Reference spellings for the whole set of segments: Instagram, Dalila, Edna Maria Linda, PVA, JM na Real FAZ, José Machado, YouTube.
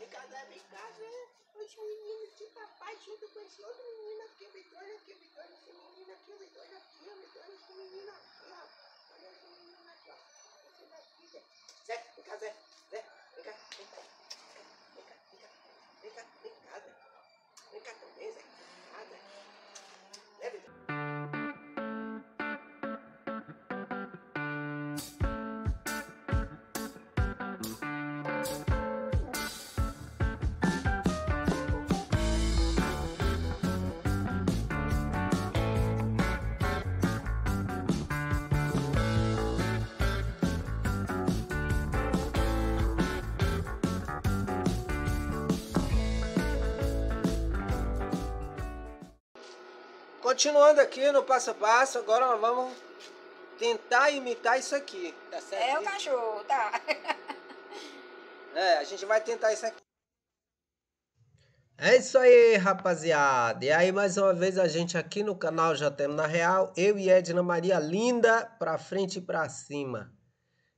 E cada vez casando, os meninos de papai junto com esse outro menino aqui, me dói, esse menino aqui, me dói, esse menino aqui, ó. Olha esse menino aqui, ó. Esse daqui, Zé. Zé, vem cá, Zé. Zé, vem cá, vem cá. Vem cá, Zé. Vem cá também, Zé. Continuando aqui no passo a passo, agora nós vamos tentar imitar isso aqui, tá certo? É o cachorro, tá? É, a gente vai tentar isso aqui. É isso aí, rapaziada. E aí, mais uma vez, a gente aqui no canal JM na Real, eu e Edna Maria Linda, pra frente e pra cima.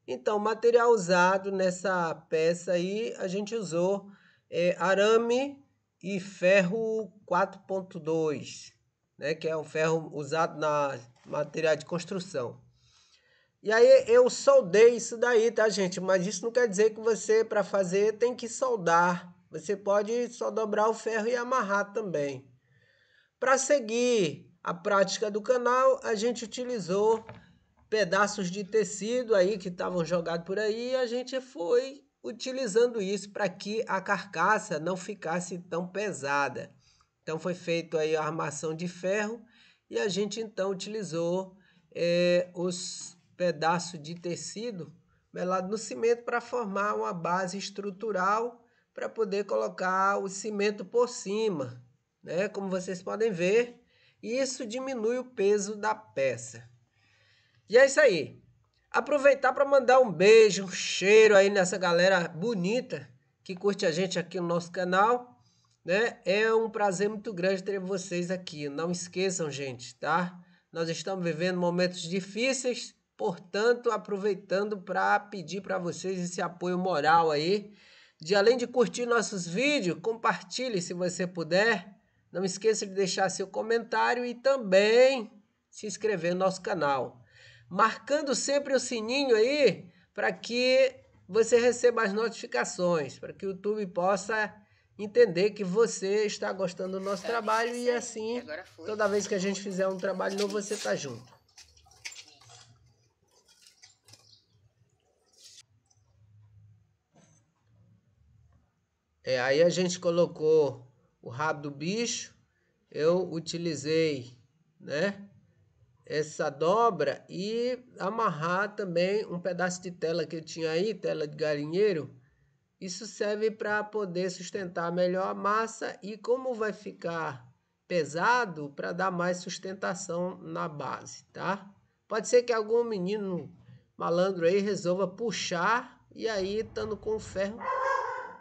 Então, o material usado nessa peça aí, a gente usou arame e ferro 4.2. Né, que é um ferro usado na material de construção. E aí eu soldei isso daí, tá, gente? Mas isso não quer dizer que você, para fazer, tem que soldar. Você pode só dobrar o ferro e amarrar também. Para seguir a prática do canal, a gente utilizou pedaços de tecido aí que estavam jogados por aí. E a gente foi utilizando isso para que a carcaça não ficasse tão pesada. Então foi feito aí a armação de ferro e a gente então utilizou os pedaços de tecido melado no cimento para formar uma base estrutural para poder colocar o cimento por cima, né? Como vocês podem ver, isso diminui o peso da peça. E é isso aí. Aproveitar para mandar um beijo, um cheiro aí nessa galera bonita que curte a gente aqui no nosso canal. Né? É um prazer muito grande ter vocês aqui. Não esqueçam, gente, tá? Nós estamos vivendo momentos difíceis, portanto, aproveitando para pedir para vocês esse apoio moral aí. De além de curtir nossos vídeos, compartilhe se você puder. Não esqueça de deixar seu comentário e também se inscrever no nosso canal. Marcando sempre o sininho aí para que você receba as notificações, para que o YouTube possa entender que você está gostando do nosso trabalho e assim, toda vez que a gente fizer um trabalho novo, você está junto. Aí a gente colocou o rabo do bicho, eu utilizei, né, essa dobra e amarrar também um pedaço de tela que eu tinha aí, tela de galinheiro. Isso serve para poder sustentar melhor a massa e como vai ficar pesado, para dar mais sustentação na base, tá? Pode ser que algum menino malandro aí resolva puxar e aí, estando com o ferro,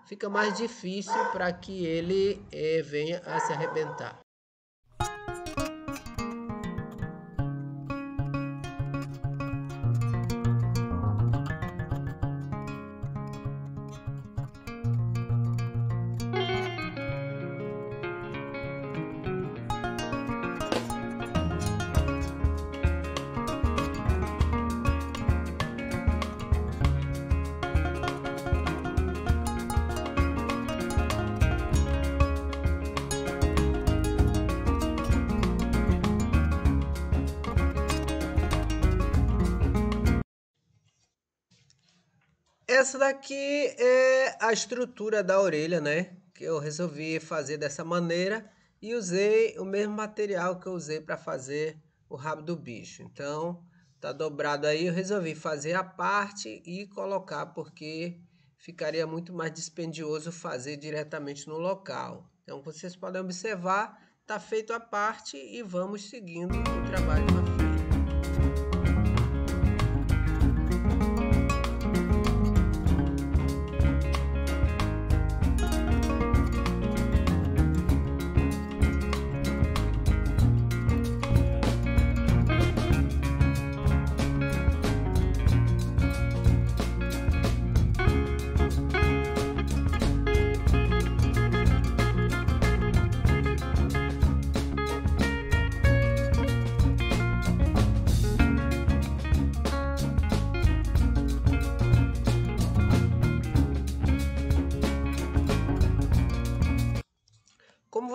fica mais difícil para que ele venha a se arrebentar. Essa daqui é a estrutura da orelha, né? Que eu resolvi fazer dessa maneira e usei o mesmo material que eu usei para fazer o rabo do bicho. Então, tá dobrado aí, eu resolvi fazer a parte e colocar, porque ficaria muito mais dispendioso fazer diretamente no local. Então, vocês podem observar, tá feito a parte e vamos seguindo o trabalho na frente.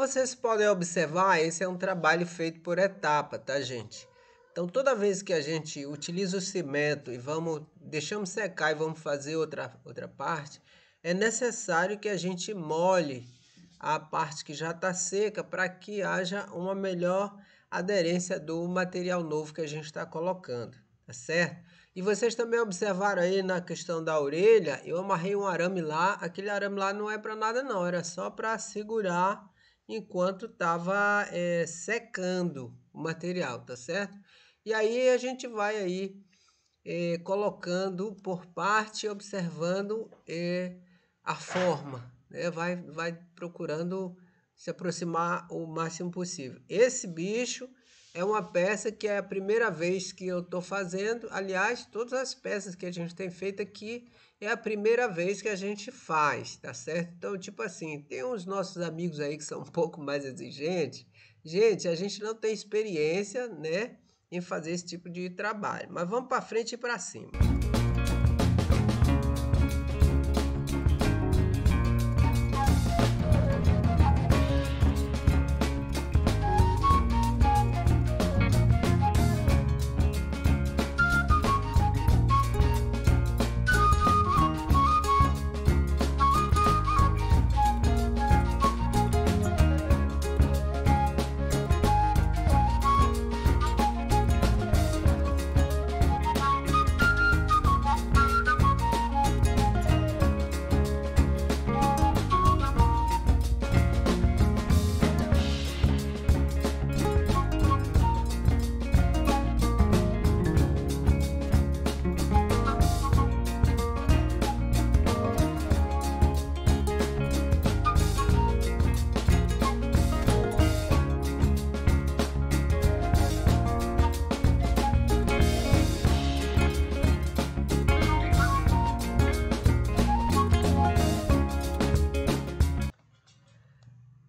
vocês podem observar, esse é um trabalho feito por etapa, tá, gente? Então, toda vez que a gente utiliza o cimento e deixamos secar e vamos fazer outra parte, é necessário que a gente molhe a parte que já está seca para que haja uma melhor aderência do material novo que a gente está colocando, tá certo? E vocês também observaram aí na questão da orelha, eu amarrei um arame lá, aquele arame lá não é para nada não, era só para segurar enquanto estava secando o material, tá certo? E aí a gente vai aí colocando por parte, observando a forma, né? Vai procurando se aproximar o máximo possível. Esse bicho é uma peça que é a primeira vez que eu estou fazendo. Aliás, todas as peças que a gente tem feito aqui é a primeira vez que a gente faz, tá certo? Então, tipo assim, tem uns nossos amigos aí que são um pouco mais exigentes. Gente, a gente não tem experiência, né, em fazer esse tipo de trabalho. Mas vamos para frente e para cima.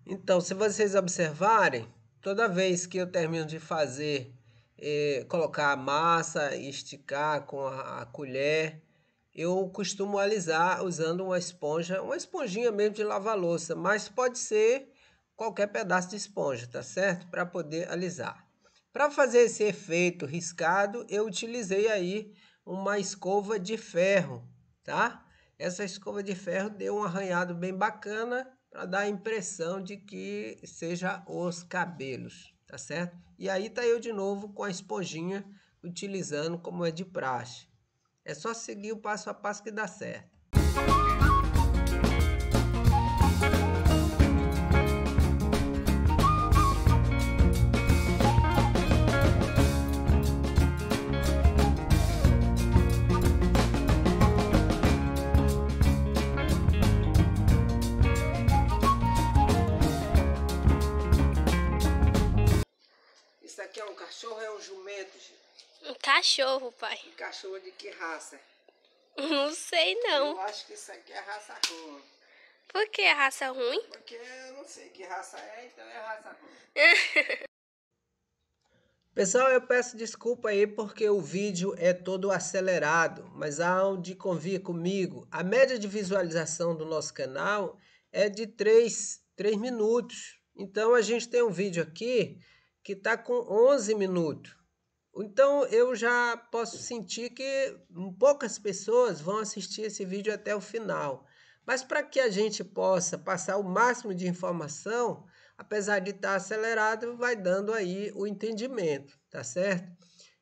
Então, se vocês observarem, toda vez que eu termino de fazer, colocar a massa e esticar com a colher, eu costumo alisar usando uma esponjinha mesmo de lavar louça, mas pode ser qualquer pedaço de esponja, tá certo? Para poder alisar. Para fazer esse efeito riscado, eu utilizei aí uma escova de ferro, tá? Essa escova de ferro deu um arranhado bem bacana, para dar a impressão de que seja os cabelos, tá certo? E aí tá eu de novo com a esponjinha, utilizando como é de praxe. É só seguir o passo a passo que dá certo. É um jumento, gente. Um cachorro, pai. Um cachorro de que raça? Não sei, não. Eu acho que isso aqui é raça ruim. Por que é raça ruim? Porque eu não sei que raça é, então é raça ruim. Pessoal, eu peço desculpa aí porque o vídeo é todo acelerado, mas há onde convir comigo. A média de visualização do nosso canal é de 3 minutos. Então a gente tem um vídeo aqui que está com 11 minutos. Então, eu já posso sentir que poucas pessoas vão assistir esse vídeo até o final. Mas para que a gente possa passar o máximo de informação, apesar de estar acelerado, vai dando aí o entendimento, tá certo?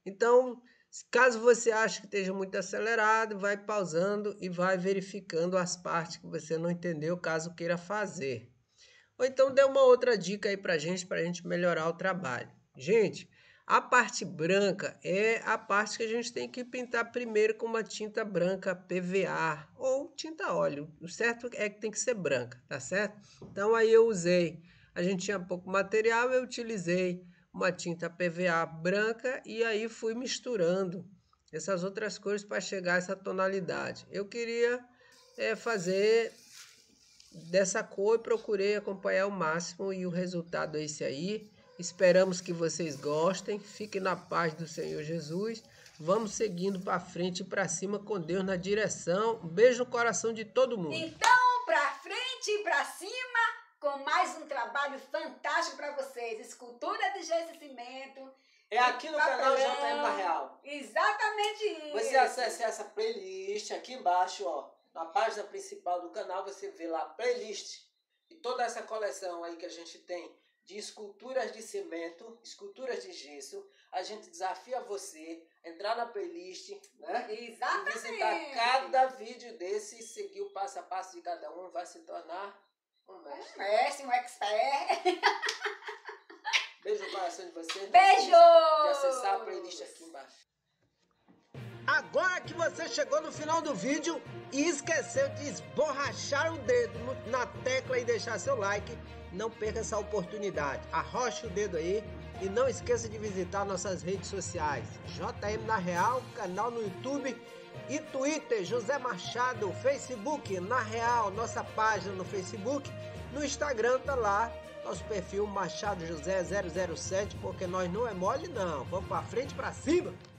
Então, caso você ache que esteja muito acelerado, vai pausando e vai verificando as partes que você não entendeu, caso queira fazer. Ou então dê uma outra dica aí para a gente melhorar o trabalho. Gente, a parte branca é a parte que a gente tem que pintar primeiro com uma tinta branca PVA ou tinta óleo. O certo é que tem que ser branca, tá certo? Então aí eu usei, a gente tinha pouco material, eu utilizei uma tinta PVA branca e aí fui misturando essas outras cores para chegar a essa tonalidade. Eu queria fazer dessa cor, procurei acompanhar o máximo e o resultado é esse aí. Esperamos que vocês gostem. Fiquem na paz do Senhor Jesus. Vamos seguindo para frente e para cima com Deus na direção. Um beijo no coração de todo mundo. Então, para frente e para cima. com mais um trabalho fantástico para vocês. Escultura de gesso e cimento. É aqui no canal JM na Real. Exatamente isso. Você acessa essa playlist aqui embaixo, ó. Na página principal do canal você vê lá a playlist. E toda essa coleção aí que a gente tem de esculturas de cimento, esculturas de gesso. A gente desafia você a entrar na playlist, né? Exatamente. E visitar cada vídeo desse e seguir o passo a passo de cada um. Vai se tornar um mestre. Um mestre, um expert. Beijo no coração de vocês. Beijo! De acessar a playlist aqui embaixo. Agora que você chegou no final do vídeo e esqueceu de esborrachar o dedo na tecla e deixar seu like, não perca essa oportunidade. Arrocha o dedo aí e não esqueça de visitar nossas redes sociais. JM na Real, canal no YouTube e Twitter, José Machado, Facebook, na Real, nossa página no Facebook, no Instagram tá lá. Nosso perfil Machado José 007, porque nós não é mole não, vamos pra frente e pra cima!